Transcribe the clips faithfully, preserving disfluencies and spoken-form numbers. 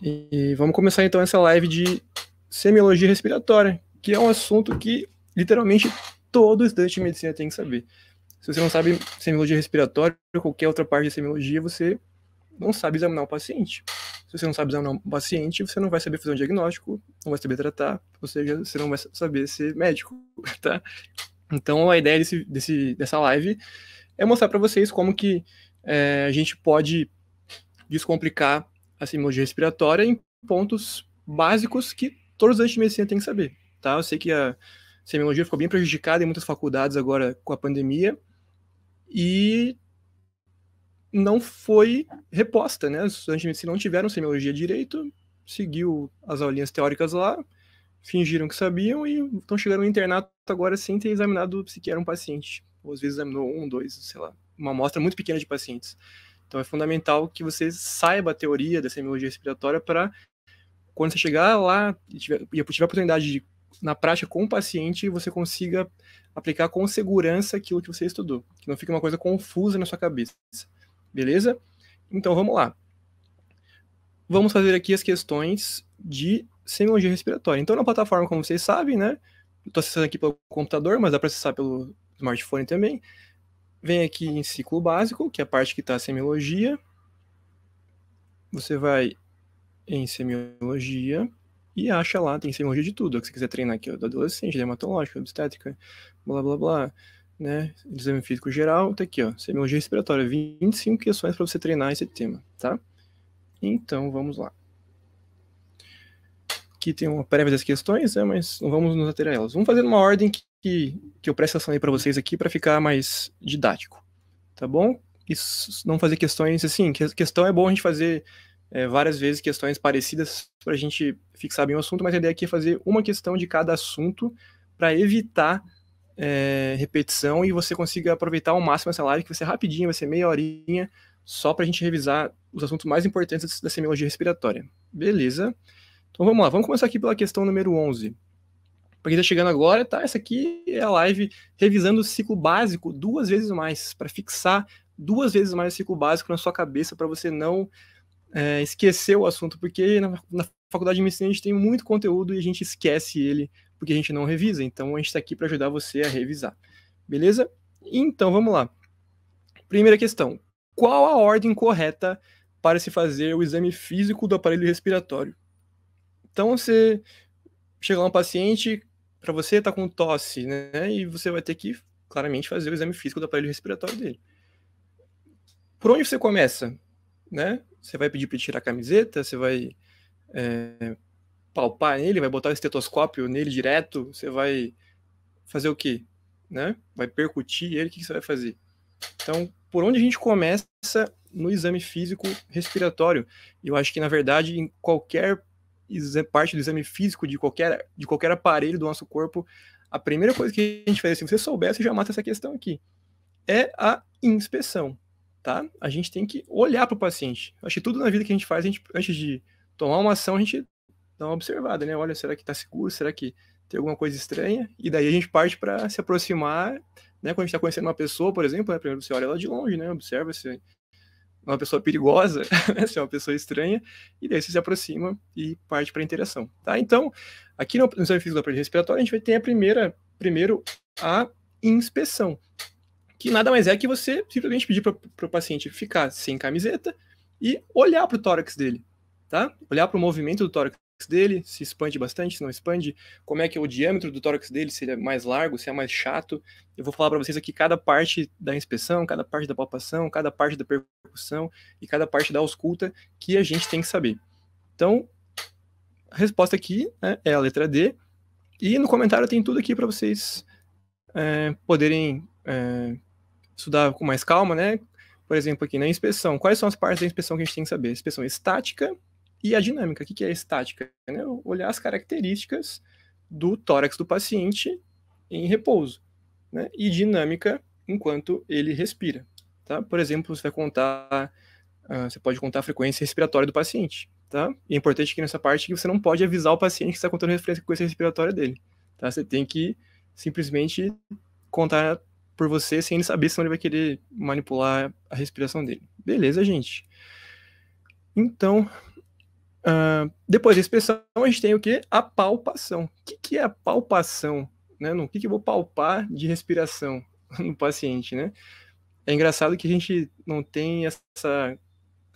E vamos começar então essa live de semiologia respiratória, que é um assunto que literalmente todo estudante de medicina tem que saber. Se você não sabe semiologia respiratória ou qualquer outra parte de semiologia, você não sabe examinar o paciente. Se você não sabe examinar um paciente, você não vai saber fazer um diagnóstico, não vai saber tratar, ou seja, você não vai saber ser médico, tá? Então, a ideia desse, desse, dessa live é mostrar para vocês como que é, a gente pode descomplicar a semiologia respiratória em pontos básicos que todos os estudantes de medicina têm que saber, tá? Eu sei que a semiologia ficou bem prejudicada em muitas faculdades agora com a pandemia e não foi reposta, né? Os estudantes de medicina não tiveram semiologia direito, seguiu as aulinhas teóricas lá, fingiram que sabiam e estão chegando no internato agora sem ter examinado sequer um paciente. Ou às vezes examinou um, dois, sei lá, uma amostra muito pequena de pacientes. Então é fundamental que você saiba a teoria da semiologia respiratória para, quando você chegar lá e tiver, e tiver a oportunidade de, na prática com o paciente, você consiga aplicar com segurança aquilo que você estudou, que não fique uma coisa confusa na sua cabeça. Beleza? Então vamos lá. Vamos fazer aqui as questões de semiologia respiratória. Então na plataforma, como vocês sabem, né? Eu estou acessando aqui pelo computador, mas dá para acessar pelo smartphone também. Vem aqui em ciclo básico, que é a parte que está a semiologia. Você vai em semiologia e acha lá, tem semiologia de tudo. Se você quiser treinar aqui, ó, da adolescente, dermatológica, obstétrica, blá, blá, blá, né? Exame físico geral, tá aqui, ó, semiologia respiratória, vinte e cinco questões para você treinar esse tema, tá? Então, vamos lá. Aqui tem uma prévia das questões, né, mas não vamos nos ater a elas. Vamos fazer uma ordem que Que, que eu presto atenção aí para vocês aqui para ficar mais didático, tá bom? E não fazer questões assim, que questão é bom a gente fazer é, várias vezes questões parecidas para a gente fixar bem o assunto, mas a ideia aqui é fazer uma questão de cada assunto para evitar é, repetição e você consiga aproveitar ao máximo essa live, que vai ser rapidinho, vai ser meia horinha, só para a gente revisar os assuntos mais importantes da semiologia respiratória. Beleza? Então vamos lá, vamos começar aqui pela questão número onze. Para quem está chegando agora, tá? Essa aqui é a live revisando o ciclo básico duas vezes mais, para fixar duas vezes mais o ciclo básico na sua cabeça, para você não é, esquecer o assunto, porque na, na faculdade de medicina a gente tem muito conteúdo e a gente esquece ele, porque a gente não revisa, então a gente está aqui para ajudar você a revisar, beleza? Então, vamos lá. Primeira questão, qual a ordem correta para se fazer o exame físico do aparelho respiratório? Então, você chega lá um paciente, para você tá com tosse, né? E você vai ter que, claramente, fazer o exame físico do aparelho respiratório dele. Por onde você começa, né? Você vai pedir para ele tirar a camiseta, você vai é, palpar nele, vai botar o estetoscópio nele direto, você vai fazer o quê? Né? Vai percutir ele, o que você vai fazer? Então, por onde a gente começa no exame físico respiratório? Eu acho que, na verdade, em qualquer parte do exame físico de qualquer, de qualquer aparelho do nosso corpo, a primeira coisa que a gente faz, se você souber, você já mata essa questão aqui, é a inspeção, tá? A gente tem que olhar para o paciente. Acho que tudo na vida que a gente faz, a gente, antes de tomar uma ação, a gente dá uma observada, né? Olha, será que está seguro? Será que tem alguma coisa estranha? E daí a gente parte para se aproximar, né? Quando a gente está conhecendo uma pessoa, por exemplo, né? Primeiro você olha ela de longe, né? Observa se uma pessoa perigosa, né? Se é uma pessoa estranha, e daí você se aproxima e parte para a interação, tá? Então, aqui no exame físico do aparelho respiratório, a gente vai ter a primeira, primeiro a inspeção, que nada mais é que você simplesmente pedir para o paciente ficar sem camiseta e olhar para o tórax dele, tá? Olhar para o movimento do tórax dele, se expande bastante, se não expande, como é que é o diâmetro do tórax dele, se ele é mais largo, se é mais chato. Eu vou falar para vocês aqui cada parte da inspeção, cada parte da palpação, cada parte da percussão e cada parte da ausculta que a gente tem que saber. Então, a resposta aqui, né, é a letra D, e no comentário tem tudo aqui para vocês é, poderem é, estudar com mais calma, né? Por exemplo, aqui na inspeção, quais são as partes da inspeção que a gente tem que saber? Inspeção estática e a dinâmica. O que é estática? É olhar as características do tórax do paciente em repouso, né? E dinâmica enquanto ele respira, tá? Por exemplo, você vai contar, uh, você pode contar a frequência respiratória do paciente, tá? E é importante aqui nessa parte que você não pode avisar o paciente que está contando a frequência respiratória dele, tá? Você tem que simplesmente contar por você sem ele saber, senão ele vai querer manipular a respiração dele. Beleza, gente? Então, Uh, depois da inspeção, a gente tem o que? A palpação. O que, que é a palpação? Né? No que, que eu vou palpar de respiração no paciente, né? É engraçado que a gente não tem essa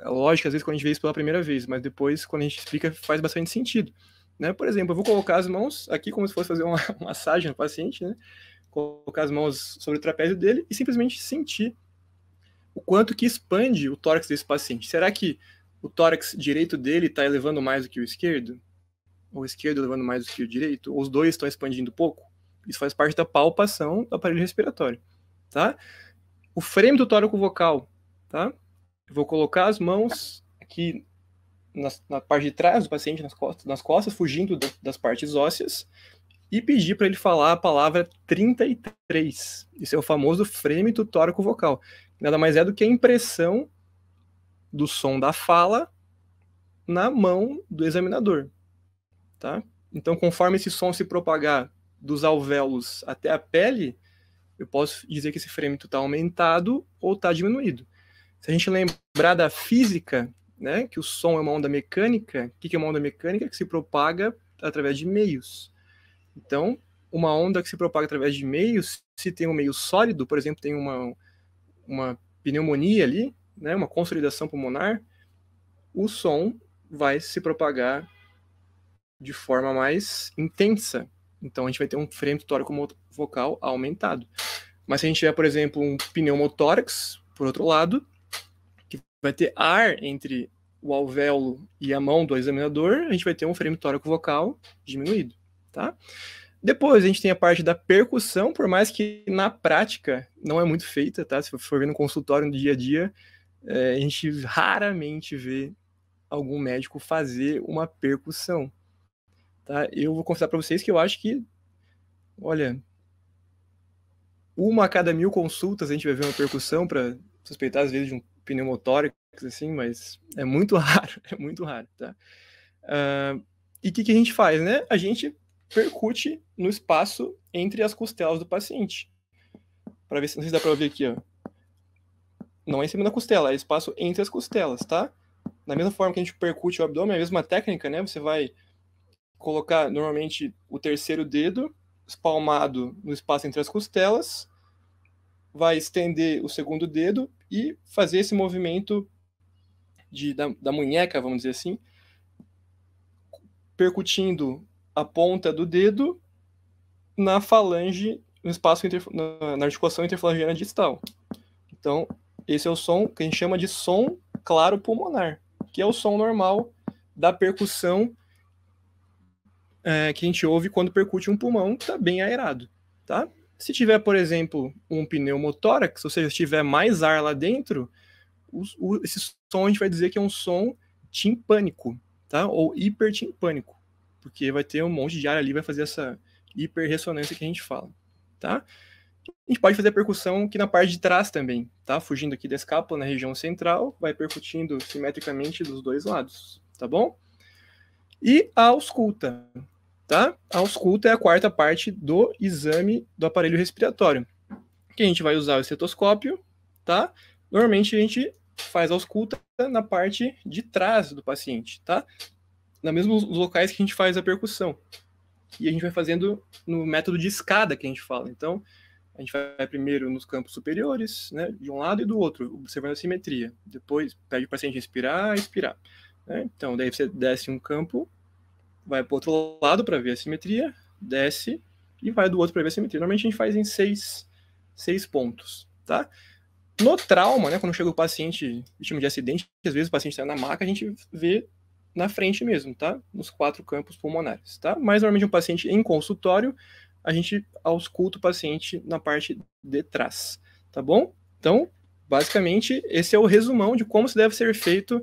lógica, às vezes, quando a gente vê isso pela primeira vez, mas depois, quando a gente explica, faz bastante sentido. Né? Por exemplo, eu vou colocar as mãos aqui como se fosse fazer uma massagem no paciente, né? Colocar as mãos sobre o trapézio dele e simplesmente sentir o quanto que expande o tórax desse paciente. Será que o tórax direito dele está elevando mais do que o esquerdo? Ou o esquerdo elevando mais do que o direito? Ou os dois estão expandindo pouco? Isso faz parte da palpação do aparelho respiratório, tá? O frame do tóraco vocal, tá? Eu vou colocar as mãos aqui na, na parte de trás do paciente, nas costas, nas costas fugindo da, das partes ósseas, e pedir para ele falar a palavra trinta e três. Isso é o famoso frame do tóraco vocal. Nada mais é do que a impressão do som da fala na mão do examinador, tá? Então, conforme esse som se propagar dos alvéolos até a pele, eu posso dizer que esse frêmito está aumentado ou está diminuído. Se a gente lembrar da física, né, que o som é uma onda mecânica, o que é uma onda mecânica? Que se propaga através de meios. Então, uma onda que se propaga através de meios, se tem um meio sólido, por exemplo, tem uma, uma pneumonia ali, né, uma consolidação pulmonar, o som vai se propagar de forma mais intensa. Então, a gente vai ter um frêmito tórico-vocal aumentado. Mas se a gente tiver, por exemplo, um pneumotórax, por outro lado, que vai ter ar entre o alvéolo e a mão do examinador, a gente vai ter um frêmito tórico-vocal diminuído, tá? Depois, a gente tem a parte da percussão, por mais que na prática não é muito feita, tá? Se for ver no consultório, no dia a dia, é, a gente raramente vê algum médico fazer uma percussão. Tá? Eu vou confessar para vocês que eu acho que, olha, uma a cada mil consultas a gente vai ver uma percussão para suspeitar às vezes de um pneumotórax, assim, mas é muito raro, é muito raro, tá? Uh, e o que, que a gente faz, né? A gente percute no espaço entre as costelas do paciente. Para ver se, não sei se dá para ver aqui, ó. Não é em cima da costela, é espaço entre as costelas, tá? Da mesma forma que a gente percute o abdômen, é a mesma técnica, né? Você vai colocar normalmente o terceiro dedo espalmado no espaço entre as costelas, vai estender o segundo dedo e fazer esse movimento de, da, da munheca, vamos dizer assim, percutindo a ponta do dedo na falange, no espaço inter, na, na articulação interfalangiana distal. Então, esse é o som que a gente chama de som claro pulmonar, que é o som normal da percussão É, que a gente ouve quando percute um pulmão que está bem aerado, tá? Se tiver, por exemplo, um pneumotórax, ou seja, se tiver mais ar lá dentro, o, o, esse som a gente vai dizer que é um som timpânico, tá? Ou hipertimpânico, porque vai ter um monte de ar ali, vai fazer essa hiperressonância que a gente fala, tá? A gente pode fazer a percussão aqui na parte de trás também, tá? Fugindo aqui da escápula, na região central, vai percutindo simetricamente dos dois lados, tá bom? E a ausculta, tá? A ausculta é a quarta parte do exame do aparelho respiratório, que a gente vai usar o estetoscópio, tá? Normalmente a gente faz a ausculta na parte de trás do paciente, tá? Na mesmos locais que a gente faz a percussão. E a gente vai fazendo no método de escada que a gente fala. Então, a gente vai primeiro nos campos superiores, né? De um lado e do outro, observando a simetria. Depois, pede o paciente respirar, expirar. Então, daí você desce um campo, vai para o outro lado para ver a simetria, desce e vai do outro para ver a simetria. Normalmente a gente faz em seis, seis pontos, tá? No trauma, né, quando chega o paciente vítima de acidente, às vezes o paciente está na maca, a gente vê na frente mesmo, tá? Nos quatro campos pulmonares, tá? Mas normalmente um paciente em consultório, a gente ausculta o paciente na parte de trás, tá bom? Então, basicamente, esse é o resumão de como se deve ser feito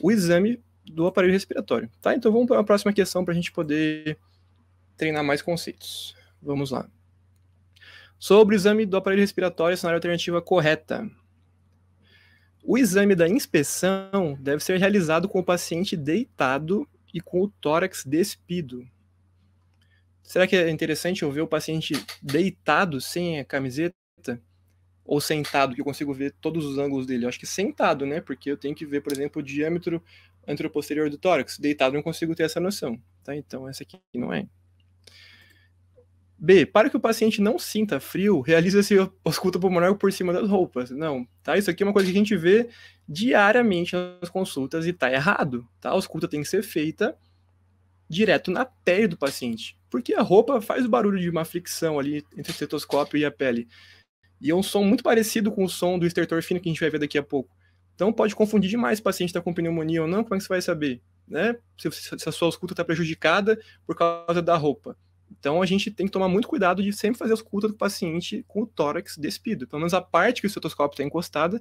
o exame do aparelho respiratório, tá? Então vamos para a próxima questão para a gente poder treinar mais conceitos. Vamos lá. Sobre o exame do aparelho respiratório, cenário alternativa correta. O exame da inspeção deve ser realizado com o paciente deitado e com o tórax despido. Será que é interessante eu ver o paciente deitado sem a camiseta? Ou sentado, que eu consigo ver todos os ângulos dele. Eu acho que sentado, né? Porque eu tenho que ver, por exemplo, o diâmetro anteroposterior do tórax. Deitado, não consigo ter essa noção. Tá? Então, essa aqui não é. B. Para que o paciente não sinta frio, realiza-se a ausculta pulmonar por cima das roupas. Não, tá? Isso aqui é uma coisa que a gente vê diariamente nas consultas e tá errado, tá? A ausculta tem que ser feita direto na pele do paciente, porque a roupa faz o barulho de uma fricção ali entre o estetoscópio e a pele. E é um som muito parecido com o som do estertor fino que a gente vai ver daqui a pouco. Então pode confundir demais se o paciente está com pneumonia ou não, como é que você vai saber, né? Se, se a sua ausculta está prejudicada por causa da roupa. Então, a gente tem que tomar muito cuidado de sempre fazer a ausculta do paciente com o tórax despido. Pelo menos a parte que o estetoscópio está encostada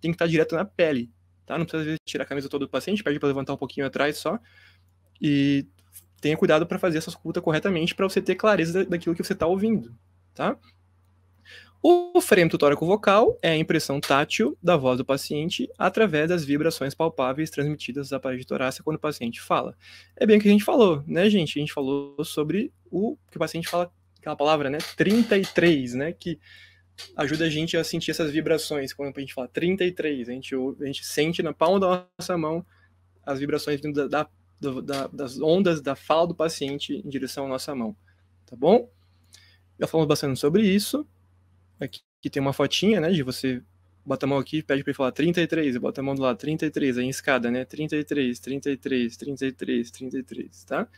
tem que estar direto na pele, tá? Não precisa, às vezes, tirar a camisa toda do paciente, pede para levantar um pouquinho atrás só. E tenha cuidado para fazer essa ausculta corretamente para você ter clareza daquilo que você está ouvindo, tá? O frêmito tóraco-vocal é a impressão tátil da voz do paciente através das vibrações palpáveis transmitidas da parede torácica quando o paciente fala. É bem o que a gente falou, né, gente? A gente falou sobre o que o paciente fala, aquela palavra, né, trinta e três, né, que ajuda a gente a sentir essas vibrações. Quando a gente fala trinta e três, a gente, a gente sente na palma da nossa mão as vibrações da, da, da, das ondas da fala do paciente em direção à nossa mão, tá bom? Já falamos bastante sobre isso. Aqui tem uma fotinha, né, de você bota a mão aqui, pede para ele falar trinta e três, bota a mão do lado, trinta e três, aí em escada, né, trinta e três, trinta e três, trinta e três, trinta e três, tá?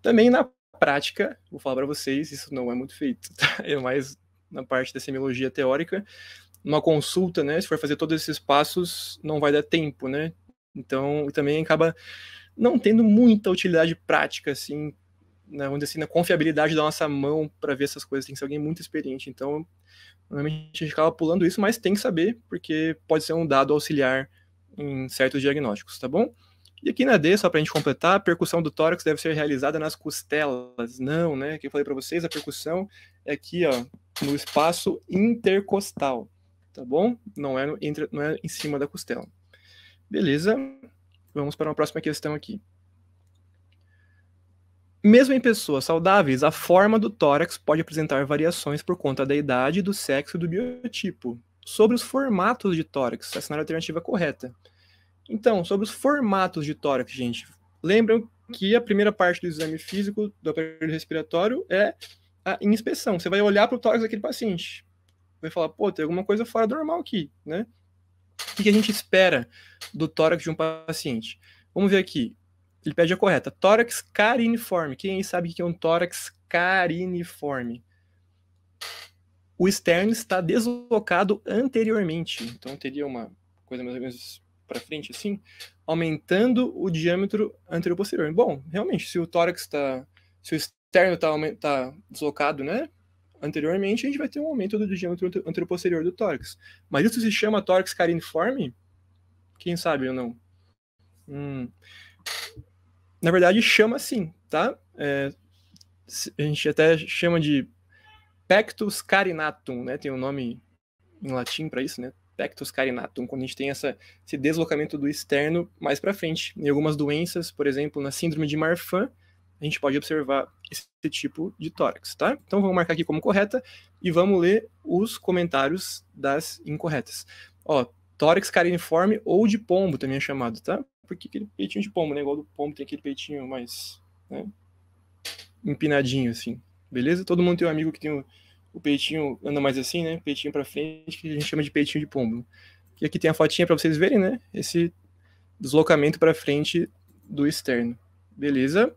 Também na prática, vou falar para vocês, isso não é muito feito, tá? É mais na parte da semiologia teórica, numa consulta, né, se for fazer todos esses passos, não vai dar tempo, né? Então, também acaba não tendo muita utilidade prática, assim, na, assim, na confiabilidade da nossa mão para ver essas coisas, tem que ser alguém muito experiente, então... Normalmente a gente acaba pulando isso, mas tem que saber, porque pode ser um dado auxiliar em certos diagnósticos, tá bom? E aqui na D, só pra gente completar, a percussão do tórax deve ser realizada nas costelas. Não, né? Que eu falei pra vocês, a percussão é aqui, ó, no espaço intercostal, tá bom? Não é, no, entre, não é em cima da costela. Beleza, vamos para uma próxima questão aqui. Mesmo em pessoas saudáveis, a forma do tórax pode apresentar variações por conta da idade, do sexo e do biotipo. Sobre os formatos de tórax, assinale a alternativa correta. Então, sobre os formatos de tórax, gente, lembram que a primeira parte do exame físico do aparelho respiratório é a inspeção. Você vai olhar para o tórax daquele paciente, vai falar, pô, tem alguma coisa fora do normal aqui, né? O que a gente espera do tórax de um paciente? Vamos ver aqui. Ele pede a correta. Tórax cariniforme. Quem sabe o que é um tórax cariniforme? O externo está deslocado anteriormente. Então, teria uma coisa mais ou menos para frente, assim, aumentando o diâmetro anterior-posterior. Bom, realmente, se o tórax está... Se o externo está tá deslocado, né, anteriormente, a gente vai ter um aumento do diâmetro anterior-posterior do tórax. Mas isso se chama tórax cariniforme? Quem sabe ou não? Hum... Na verdade, chama assim, tá? É, a gente até chama de pectus carinatum, né? Tem um nome em latim para isso, né? Pectus carinatum, quando a gente tem essa, esse deslocamento do externo mais para frente. Em algumas doenças, por exemplo, na síndrome de Marfan, a gente pode observar esse tipo de tórax, tá? Então, vamos marcar aqui como correta e vamos ler os comentários das incorretas. Ó, tórax cariniforme ou de pombo também é chamado, tá? Porque aquele peitinho de pombo, né? Igual do pombo tem aquele peitinho mais, né, empinadinho, assim. Beleza? Todo mundo tem um amigo que tem o, o peitinho, anda mais assim, né? Peitinho pra frente, que a gente chama de peitinho de pombo. E aqui tem a fotinha pra vocês verem, né? Esse deslocamento pra frente do externo. Beleza?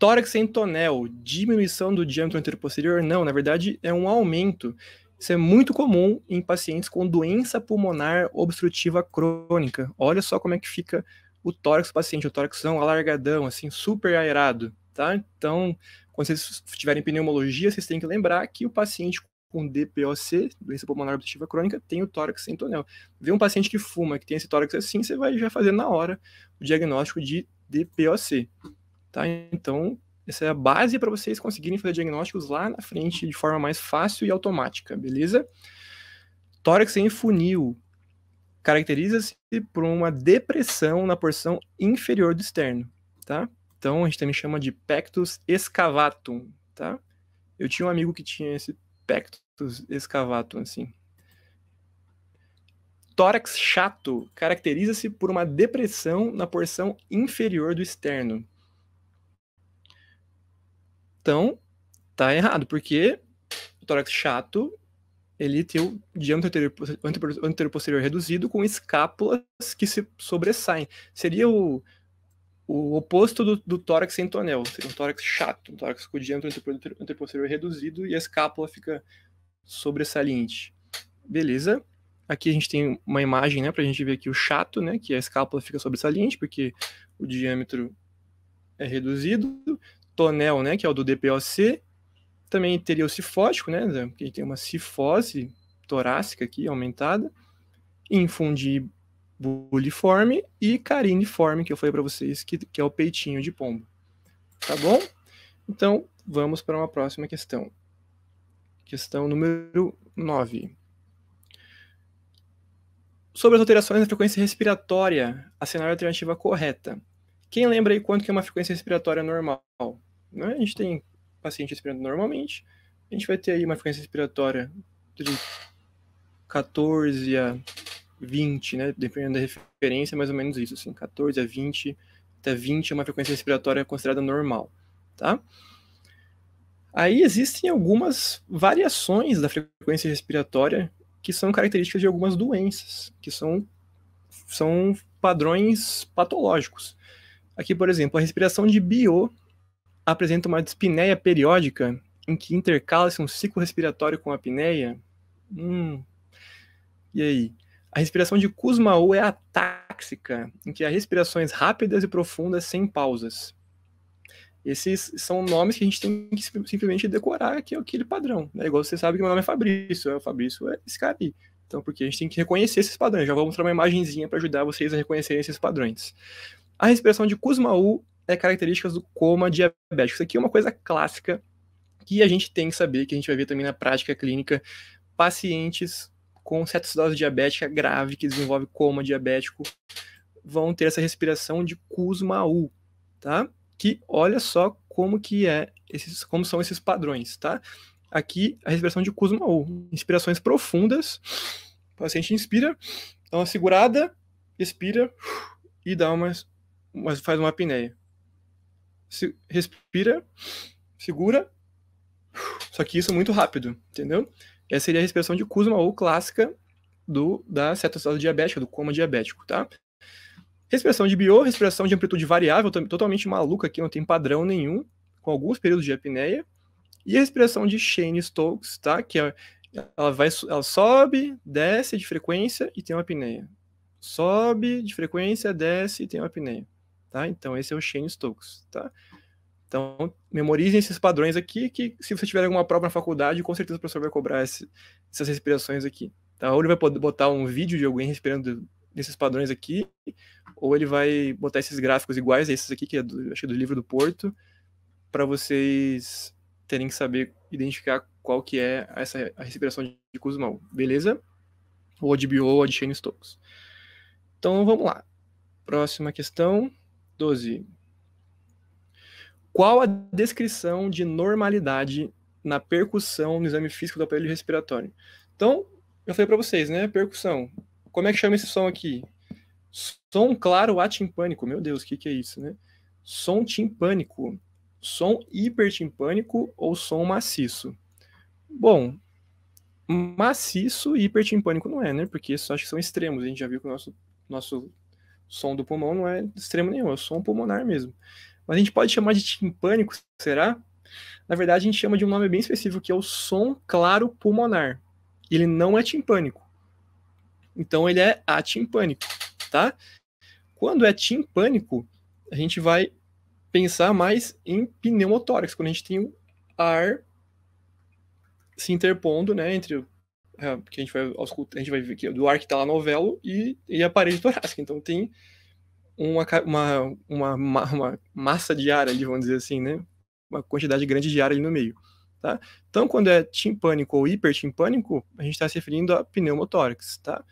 Tórax sem tonel. Diminuição do diâmetro anterior-posterior? Não, na verdade é um aumento. Isso é muito comum em pacientes com doença pulmonar obstrutiva crônica. Olha só como é que fica o tórax do paciente, o tóraxão alargadão, assim, super aerado, tá? Então, quando vocês tiverem pneumologia, vocês têm que lembrar que o paciente com D P O C, doença pulmonar obstrutiva crônica, tem o tórax sem tonel. Vê um paciente que fuma, que tem esse tórax assim, você vai já fazer na hora o diagnóstico de D P O C, tá? Então... Essa é a base para vocês conseguirem fazer diagnósticos lá na frente de forma mais fácil e automática, beleza? Tórax sem funil caracteriza-se por uma depressão na porção inferior do externo, tá? Então, a gente também chama de pectus excavatum, tá? Eu tinha um amigo que tinha esse pectus excavatum, assim. Tórax chato caracteriza-se por uma depressão na porção inferior do esterno. Então, tá errado, porque o tórax chato, ele tem o diâmetro anteroposterior reduzido com escápulas que se sobressaem. Seria o, o oposto do, do tórax sem tonel, seria um tórax chato, um tórax com o diâmetro anteroposterior reduzido e a escápula fica sobressaliente. Beleza? Aqui a gente tem uma imagem, né, para a gente ver aqui o chato, né, que a escápula fica sobressaliente, porque o diâmetro é reduzido. Tonel, né, que é o do D P O C. Também teria o cifótico, né, que tem uma cifose torácica aqui aumentada. Infundibuliforme e cariniforme, que eu falei para vocês, que, que é o peitinho de pombo. Tá bom? Então, vamos para uma próxima questão. Questão número nove. Sobre as alterações na frequência respiratória, assinale a alternativa correta. Quem lembra aí quanto que é uma frequência respiratória normal? Né? A gente tem paciente respirando normalmente, a gente vai ter aí uma frequência respiratória de quatorze a vinte, né? Dependendo da referência, mais ou menos isso, assim, quatorze a vinte, até vinte é uma frequência respiratória considerada normal, tá? Aí existem algumas variações da frequência respiratória que são características de algumas doenças, que são, são padrões patológicos. Aqui, por exemplo, a respiração de Biot apresenta uma dispneia periódica em que intercala-se um ciclo respiratório com a apneia. Hum. E aí? A respiração de Kussmaul é atáxica, em que há respirações rápidas e profundas sem pausas. Esses são nomes que a gente tem que simplesmente decorar, que é aquele padrão, né? Igual você sabe que meu nome é Fabrício, o Fabrício é esse cara aí. Então, porque a gente tem que reconhecer esses padrões. Já vou mostrar uma imagenzinha para ajudar vocês a reconhecerem esses padrões. A respiração de Kussmaul é características do coma diabético. Isso aqui é uma coisa clássica que a gente tem que saber, que a gente vai ver também na prática clínica, pacientes com cetoacidose diabética grave, que desenvolve coma diabético, vão ter essa respiração de Kussmaul, tá? Que olha só como que é, esses, como são esses padrões, tá? Aqui, a respiração de Kussmaul, inspirações profundas, o paciente inspira, dá uma segurada, expira e dá uma, faz uma apneia. Se, respira, segura, só que isso é muito rápido, entendeu? Essa seria a respiração de Kussmaul clássica do, da cetoacidose diabética, do coma diabético, tá? Respiração de Biot, respiração de amplitude variável, totalmente maluca aqui, não tem padrão nenhum, com alguns períodos de apneia. E a respiração de Shane-Stokes, tá? Que ela, vai, ela sobe, desce de frequência e tem uma apneia. Sobe de frequência, desce e tem uma apneia. Tá? Então, esse é o Shane-Stokes, tá? Então, memorizem esses padrões aqui, que se você tiver alguma prova na faculdade, com certeza o professor vai cobrar esse, essas respirações aqui. Tá? Ou ele vai botar um vídeo de alguém respirando esses padrões aqui, ou ele vai botar esses gráficos iguais a esses aqui, que é do, acho que é do livro do Porto, para vocês terem que saber identificar qual que é essa, a respiração de Kussmaul, beleza? Ou de Biot ou de Shane-Stokes. Então, vamos lá. Próxima questão, doze. Qual a descrição de normalidade na percussão no exame físico do aparelho respiratório? Então, eu falei para vocês, né? Percussão. Como é que chama esse som aqui? Som claro atimpânico. Meu Deus, o que, que é isso, né? Som timpânico. Som hipertimpânico ou som maciço? Bom, maciço e hipertimpânico não é, né? Porque isso acho que são extremos. A gente já viu que o nosso, nosso som do pulmão não é extremo nenhum, é o som pulmonar mesmo. Mas a gente pode chamar de timpânico, será? Na verdade, a gente chama de um nome bem específico, que é o som claro pulmonar. Ele não é timpânico. Então, ele é atimpânico, tá? Quando é timpânico, a gente vai pensar mais em pneumotórax, quando a gente tem o ar se interpondo, né, entre é, que a gente vai a gente vai ver aqui, do ar que está lá no alvéolo e, e a parede torácica. Então, tem uma, uma, uma, uma massa de ar ali, vamos dizer assim, né? Uma quantidade grande de ar ali no meio, tá? Então, quando é timpânico ou hipertimpânico, a gente está se referindo a pneumotórax, tá?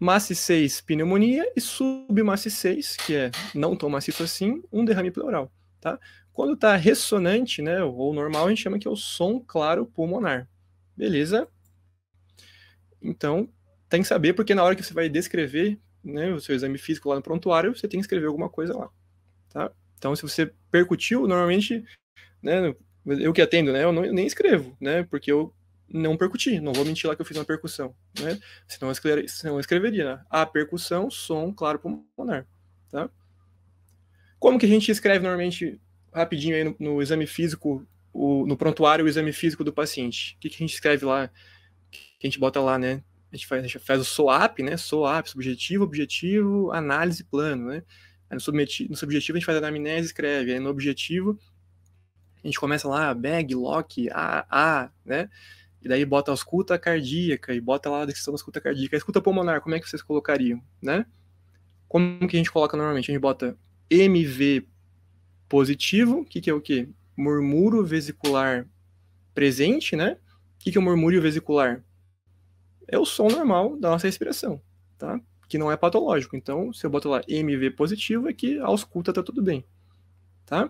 Masse seis, pneumonia, e submasse seis, que é não tão maciço assim, um derrame pleural, tá? Quando está ressonante, né, ou normal, a gente chama que é o som claro pulmonar, beleza? Então, tem que saber, porque na hora que você vai descrever, né, o seu exame físico lá no prontuário, você tem que escrever alguma coisa lá, tá? Então, se você percutiu, normalmente, né, eu que atendo, né, eu, não, eu nem escrevo, né, porque eu não percuti, não vou mentir lá que eu fiz uma percussão, né, senão eu, senão eu escreveria, né? A percussão, som, claro, pulmonar, tá? Como que a gente escreve normalmente, rapidinho aí no, no exame físico, o, no prontuário, o exame físico do paciente? O que, que a gente escreve lá, que a gente bota lá, né? A gente faz, a gente faz o S O A P, né? S O A P, subjetivo, objetivo, análise, plano, né? Aí no, subjetivo, no subjetivo a gente faz a anamnese e escreve. Aí no objetivo a gente começa lá, B A G, L O C, A A, né? E daí bota a escuta cardíaca e bota lá a descrição da escuta cardíaca. A escuta pulmonar, como é que vocês colocariam, né? Como que a gente coloca normalmente? A gente bota M V positivo, que que é o quê? Murmúrio vesicular presente, né? O que que é o murmúrio vesicular? É o som normal da nossa respiração, tá? Que não é patológico. Então, se eu boto lá M V positivo, é que a ausculta tá tudo bem, tá?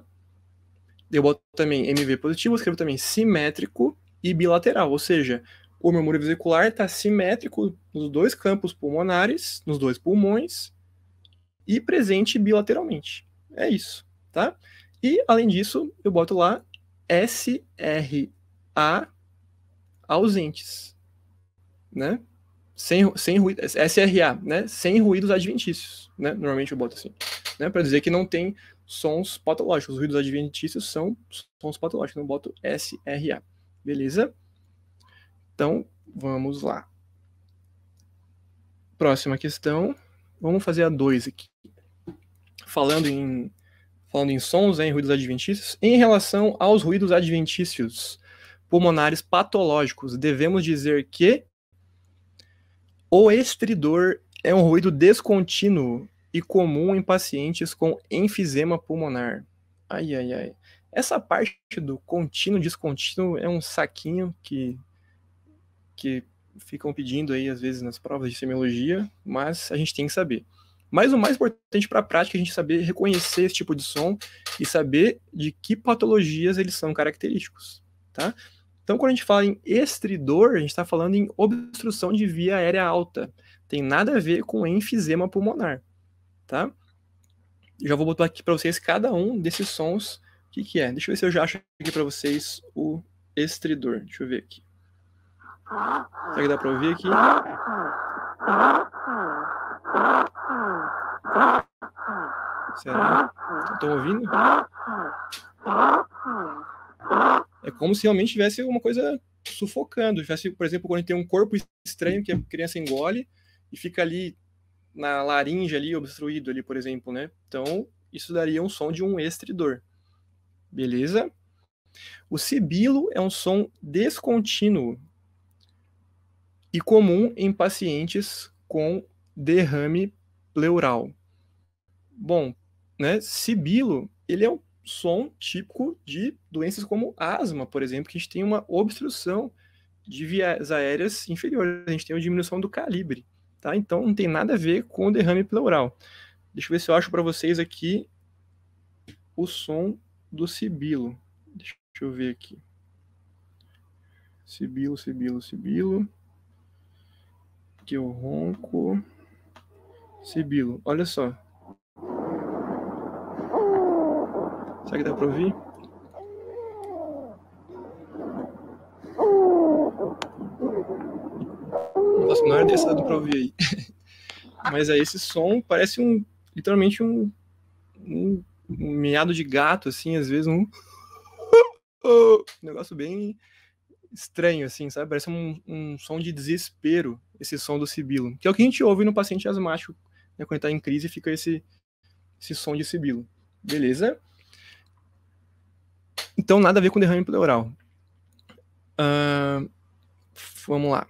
Eu boto também M V positivo, eu escrevo também simétrico e bilateral, ou seja, o murmúrio vesicular tá simétrico nos dois campos pulmonares, nos dois pulmões, e presente bilateralmente. É isso, tá? E, além disso, eu boto lá S R A ausentes, né? Sem, sem ruído, S R A, né? Sem ruídos adventícios, né? Normalmente eu boto assim, né? Para dizer que não tem sons patológicos. Os ruídos adventícios são sons patológicos, então eu boto S R A. Beleza? Então, vamos lá. Próxima questão. Vamos fazer a dois aqui. Falando em, falando em sons, em ruídos adventícios, em relação aos ruídos adventícios pulmonares patológicos, devemos dizer que o estridor é um ruído descontínuo e comum em pacientes com enfisema pulmonar. Ai, ai, ai. Essa parte do contínuo, descontínuo é um saquinho que, que ficam pedindo aí, às vezes, nas provas de semiologia, mas a gente tem que saber. Mas o mais importante para a prática é a gente saber reconhecer esse tipo de som e saber de que patologias eles são característicos, tá? Então, quando a gente fala em estridor, a gente está falando em obstrução de via aérea alta. Tem nada a ver com enfisema pulmonar, tá? Já vou botar aqui para vocês cada um desses sons. O que que é? Deixa eu ver se eu já acho aqui para vocês o estridor. Deixa eu ver aqui. Será que dá para ouvir aqui? Será? Estão ouvindo? É como se realmente tivesse uma coisa sufocando. Tivesse, por exemplo, quando tem um corpo estranho que a criança engole e fica ali na laringe, ali, obstruído, ali, por exemplo, né? Então, isso daria um som de um estridor. Beleza? O sibilo é um som descontínuo e comum em pacientes com derrame pleural. Bom, né? Sibilo, ele é um som típico de doenças como asma, por exemplo, que a gente tem uma obstrução de vias aéreas inferiores, a gente tem uma diminuição do calibre, tá? Então, não tem nada a ver com o derrame pleural. Deixa eu ver se eu acho para vocês aqui o som do sibilo. Deixa eu ver aqui. Sibilo, sibilo, sibilo. Aqui eu ronco. Sibilo, olha só. Será que dá para ouvir? Nossa, não era desse dado para ouvir aí. Mas aí esse som parece um, literalmente um, um, um miado de gato, assim, às vezes um, um negócio bem estranho, assim, sabe? Parece um, um som de desespero, esse som do sibilo, que é o que a gente ouve no paciente asmático, né? Quando está em crise fica esse, esse som de sibilo. Beleza? Então, nada a ver com derrame pleural. Uh, vamos lá.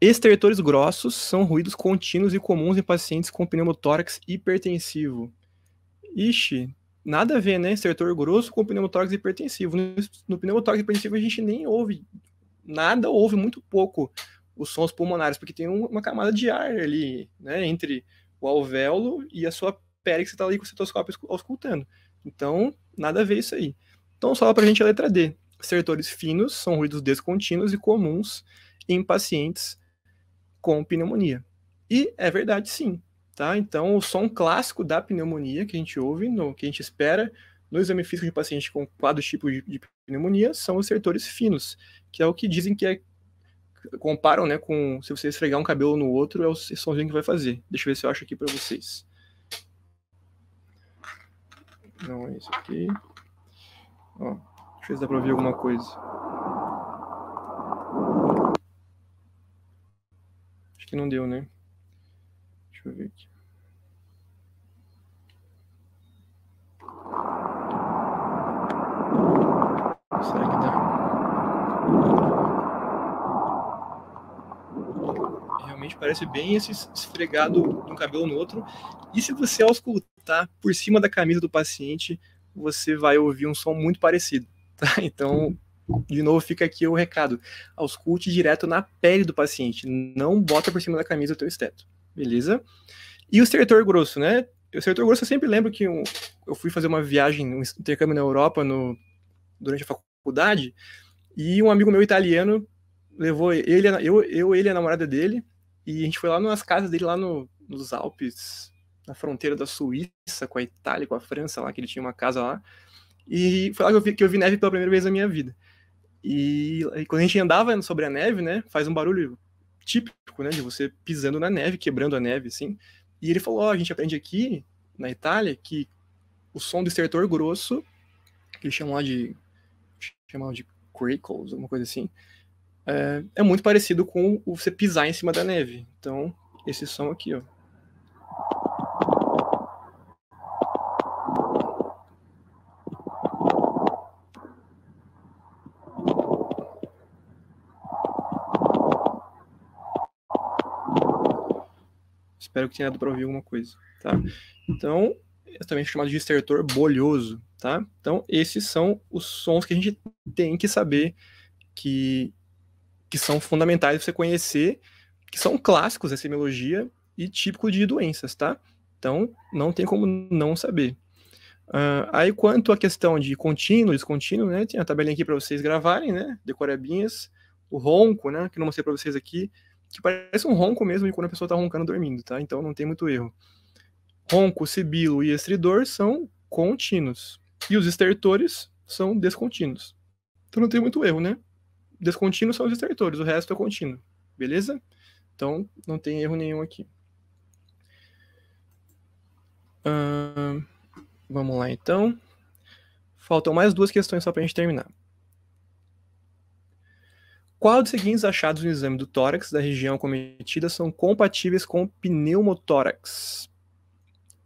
Estertores grossos são ruídos contínuos e comuns em pacientes com pneumotórax hipertensivo. Ixi, nada a ver, né? Estertor grosso com pneumotórax hipertensivo. No, no pneumotórax hipertensivo a gente nem ouve nada, ouve muito pouco os sons pulmonares, porque tem um, uma camada de ar ali, né? Entre o alvéolo e a sua pele que você está ali com o citoscópio auscultando. Então, nada a ver isso aí. Então, só para a gente a letra D. Estertores finos são ruídos descontínuos e comuns em pacientes com pneumonia. E é verdade, sim. Tá? Então, o som clássico da pneumonia que a gente ouve, no, que a gente espera no exame físico de paciente com quadros tipos de, de pneumonia, são os sertores finos, que é o que dizem que é, comparam, né, com, se você esfregar um cabelo no outro, é o somzinho que vai fazer. Deixa eu ver se eu acho aqui para vocês. Não é isso aqui. Ó, deixa eu ver se dá para ouvir alguma coisa. Acho que não deu, né? Deixa eu ver aqui. Será que dá? Realmente parece bem esse esfregado de um cabelo no outro. E se você auscultar por cima da camisa do paciente, você vai ouvir um som muito parecido, tá? Então, de novo, fica aqui o recado. Ausculte direto na pele do paciente. Não bota por cima da camisa o teu esteto, beleza? E o estertor grosso, né? O estertor grosso, eu sempre lembro que eu, eu fui fazer uma viagem, um intercâmbio na Europa no, durante a faculdade, faculdade, e um amigo meu italiano levou ele, eu, eu, ele e a namorada dele, e a gente foi lá nas casas dele, lá no, nos Alpes, na fronteira da Suíça com a Itália, com a França, lá que ele tinha uma casa lá, e foi lá que eu vi, que eu vi neve pela primeira vez na minha vida. E, e quando a gente andava sobre a neve, né, faz um barulho típico, né, de você pisando na neve, quebrando a neve, assim, e ele falou, ó, oh, a gente aprende aqui, na Itália, que o som do estertor grosso, que eles chamam lá de chamado de crackles, alguma coisa assim, é, é muito parecido com o você pisar em cima da neve. Então, esse som aqui, ó. Espero que tenha dado para ouvir alguma coisa, tá? Então, é também chamado de estertor bolhoso, tá? Então, esses são os sons que a gente tem que saber que, que são fundamentais para você conhecer, que são clássicos da semiologia e típico de doenças, tá? Então, não tem como não saber. Uh, aí, quanto à questão de contínuo, descontínuo, né? Tem a tabelinha aqui para vocês gravarem, né? Decorebinhas. O ronco, né? Que eu não mostrei para vocês aqui, que parece um ronco mesmo de quando a pessoa está roncando dormindo, tá? Então, não tem muito erro. Ronco, sibilo e estridor são contínuos. E os estertores são descontínuos. Então não tem muito erro, né? Descontínuos são os estertores, o resto é contínuo. Beleza? Então não tem erro nenhum aqui. Uh, vamos lá, então. Faltam mais duas questões só para a gente terminar. Qual dos seguintes achados no exame do tórax da região acometida são compatíveis com o pneumotórax?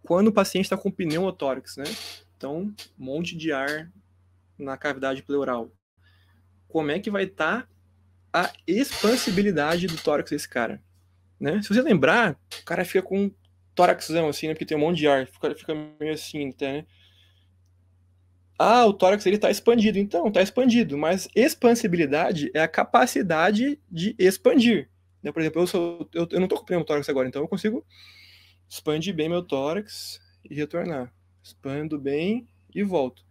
Quando o paciente está com pneumotórax, né? Então, um monte de ar na cavidade pleural. Como é que vai estar a expansibilidade do tórax desse cara? Né? Se você lembrar, o cara fica com um tóraxão, assim, né? Porque tem um monte de ar. O cara fica meio assim, tá, né? Ah, o tórax está expandido. Então, está expandido. Mas expansibilidade é a capacidade de expandir. Né? Por exemplo, eu, sou, eu, eu não estou com pneumotórax agora, então eu consigo... expandir bem meu tórax e retornar. Expando bem e volto.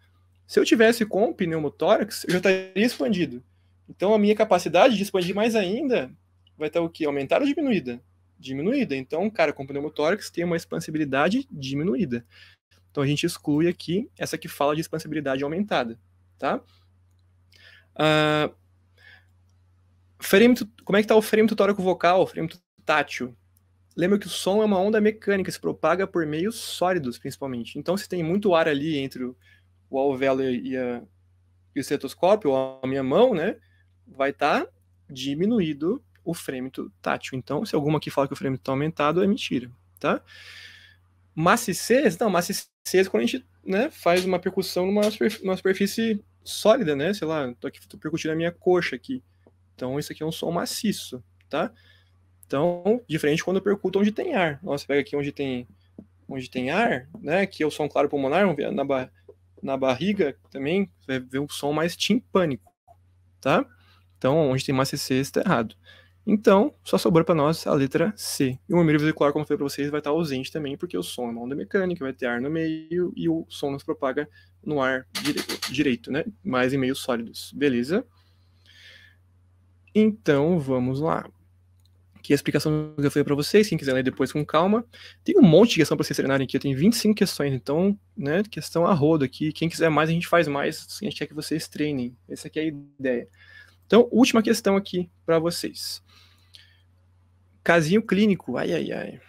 Se eu tivesse com pneumotórax, eu já estaria expandido. Então, a minha capacidade de expandir mais ainda vai estar o quê? Aumentada ou diminuída? Diminuída. Então, cara, com pneumotórax tem uma expansibilidade diminuída. Então, a gente exclui aqui essa que fala de expansibilidade aumentada, tá? Uh, frêmito, como é que está o frêmito tórico vocal, o frêmito tátil? Lembra que o som é uma onda mecânica, se propaga por meios sólidos, principalmente. Então, se tem muito ar ali entre o alvéolo e, a, e o estetoscópio, ou a minha mão, né, vai estar tá diminuído o frêmito tátil. Então, se alguma aqui fala que o frêmito está aumentado, é mentira, tá? Massicez, não, massicez quando a gente, né, faz uma percussão numa superfície, numa superfície sólida, né? Sei lá, tô aqui tô percutindo a minha coxa aqui. Então, isso aqui é um som maciço, tá? Então, diferente quando eu percuto onde tem ar. Nossa, pega aqui onde tem, onde tem ar, né? Que é o som claro pulmonar, vamos ver na, ba na barriga também, vai ver um som mais timpânico, tá? Então, onde tem massicez está errado. Então, só sobrou para nós a letra C. E o murmúrio vesicular, como eu falei para vocês, vai estar ausente também, porque o som é uma onda mecânica, vai ter ar no meio e o som não se propaga no ar direito, direito, né? Mas em meios sólidos, beleza? Então, vamos lá. que é a explicação que eu falei para vocês, quem quiser ler depois com calma. Tem um monte de questão para vocês treinarem aqui, eu tenho vinte e cinco questões, então, né, questão a rodo aqui, quem quiser mais a gente faz mais, a gente quer que vocês treinem, essa aqui é a ideia. Então, última questão aqui para vocês. Casinho clínico, ai, ai, ai.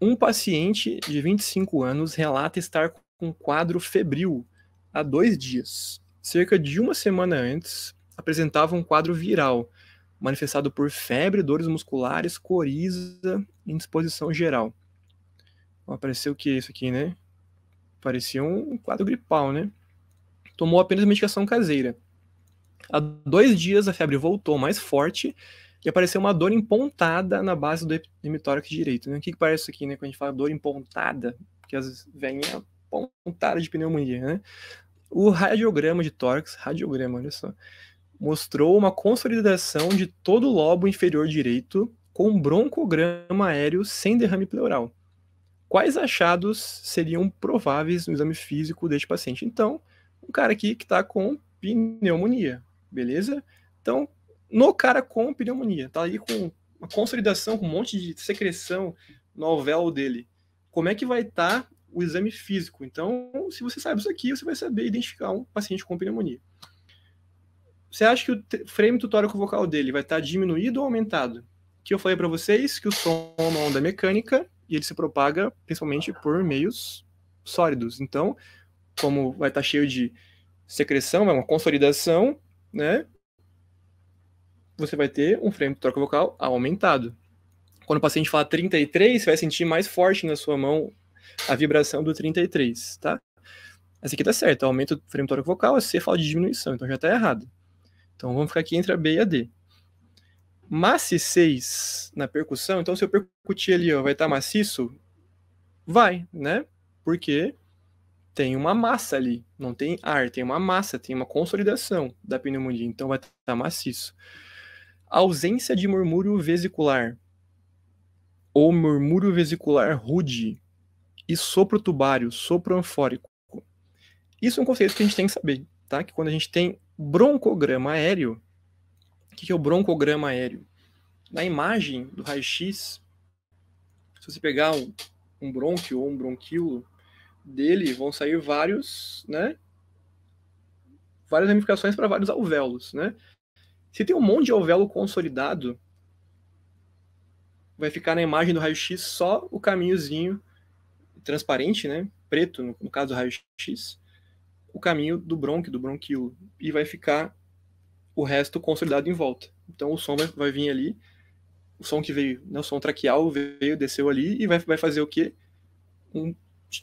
Um paciente de vinte e cinco anos relata estar com quadro febril há dois dias. Cerca de uma semana antes, apresentava um quadro viral, manifestado por febre, dores musculares, coriza, indisposição geral. Ó, apareceu o que isso aqui, né? Parecia um quadro gripal, né? Tomou apenas medicação caseira. Há dois dias a febre voltou mais forte e apareceu uma dor empontada na base do hemitórax direito. Né? O que, que parece isso aqui, né? Quando a gente fala dor empontada, porque às vezes vem a pontada de pneumonia, né? O radiograma de tórax, radiograma, olha só, mostrou uma consolidação de todo o lobo inferior direito com broncograma aéreo sem derrame pleural. Quais achados seriam prováveis no exame físico deste paciente? Então, um cara aqui que está com pneumonia, beleza? Então, no cara com pneumonia, tá aí com uma consolidação, com um monte de secreção no alvéolo dele. Como é que vai estar tá o exame físico? Então, se você sabe isso aqui, você vai saber identificar um paciente com pneumonia. Você acha que o frame torácico vocal dele vai estar tá diminuído ou aumentado? Que eu falei para vocês que o som é uma onda mecânica e ele se propaga principalmente por meios sólidos. Então, como vai estar tá cheio de secreção, é uma consolidação, né? Você vai ter um frame torácico vocal aumentado. Quando o paciente fala trinta e três, você vai sentir mais forte na sua mão a vibração do trinta e três, tá? Essa aqui tá certa, aumento do frame torácico vocal, a C fala de diminuição, então já tá errado. Então vamos ficar aqui entre a B e a D. maci seis na percussão, então se eu percutir ali, ó, vai estar tá maciço? Vai, né? Porque tem uma massa ali, não tem ar, tem uma massa, tem uma consolidação da pneumonia, então vai estar tá maciço. Ausência de murmúrio vesicular ou murmúrio vesicular rude e sopro tubário, sopro anfórico. Isso é um conceito que a gente tem que saber, tá? Que quando a gente tem broncograma aéreo, o que é o broncograma aéreo? Na imagem do raio-x, se você pegar um, um brônquio ou um bronquíolo dele, vão sair vários, né? Várias ramificações para vários alvéolos, né? Se tem um monte de alvéolo consolidado, vai ficar na imagem do raio-x só o caminhozinho transparente, né, preto, no, no caso do raio-x, o caminho do brônquio, do bronquíolo, e vai ficar o resto consolidado em volta. Então o som vai, vai vir ali, o som que veio, né, o som traqueal veio, desceu ali, e vai, vai fazer o quê? Um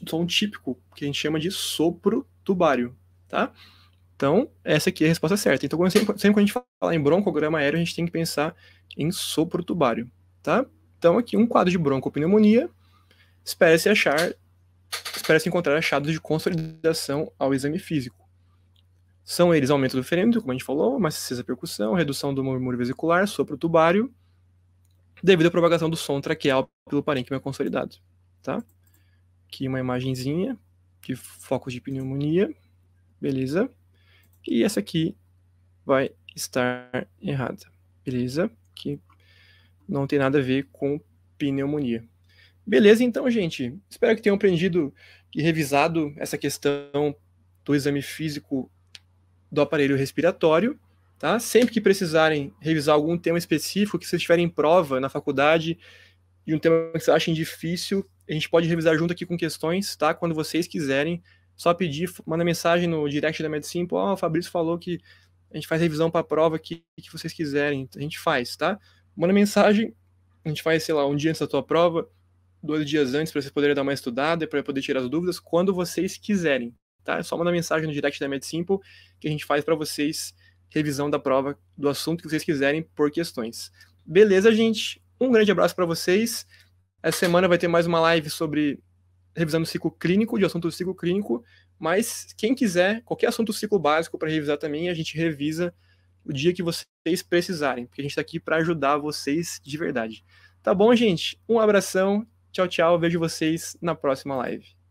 som típico, que a gente chama de sopro tubário, tá? Então, essa aqui é a resposta certa. Então, sempre, sempre que a gente fala em broncograma aéreo, a gente tem que pensar em sopro tubário, tá? Então, aqui um quadro de broncopneumonia, espera-se achar, espera-se encontrar achados de consolidação ao exame físico. São eles aumento do ferêmito, como a gente falou, maciça percussão, redução do murmúrio vesicular, sopro tubário, devido à propagação do som traqueal pelo parênquima consolidado, tá? Aqui uma imagenzinha de focos de pneumonia, beleza? E essa aqui vai estar errada, beleza? Que não tem nada a ver com pneumonia. Beleza, então, gente. Espero que tenham aprendido e revisado essa questão do exame físico do aparelho respiratório, tá? Sempre que precisarem revisar algum tema específico, que vocês tiverem prova na faculdade e um tema que vocês achem difícil, a gente pode revisar junto aqui com questões, tá? Quando vocês quiserem. Só pedir, manda mensagem no direct da MEDsimple, ó, oh, o Fabrício falou que a gente faz revisão para a prova que, que vocês quiserem, a gente faz, tá? Manda mensagem, a gente faz, sei lá, um dia antes da tua prova, dois dias antes para vocês poderem dar uma estudada, para poder tirar as dúvidas, quando vocês quiserem, tá? É só mandar mensagem no direct da MEDsimple que a gente faz para vocês revisão da prova do assunto que vocês quiserem por questões. Beleza, gente? Um grande abraço para vocês. Essa semana vai ter mais uma live sobre revisando o ciclo clínico, de assunto do ciclo clínico, mas quem quiser, qualquer assunto do ciclo básico para revisar também, a gente revisa o dia que vocês precisarem, porque a gente está aqui para ajudar vocês de verdade. Tá bom, gente? Um abração, tchau, tchau, vejo vocês na próxima live.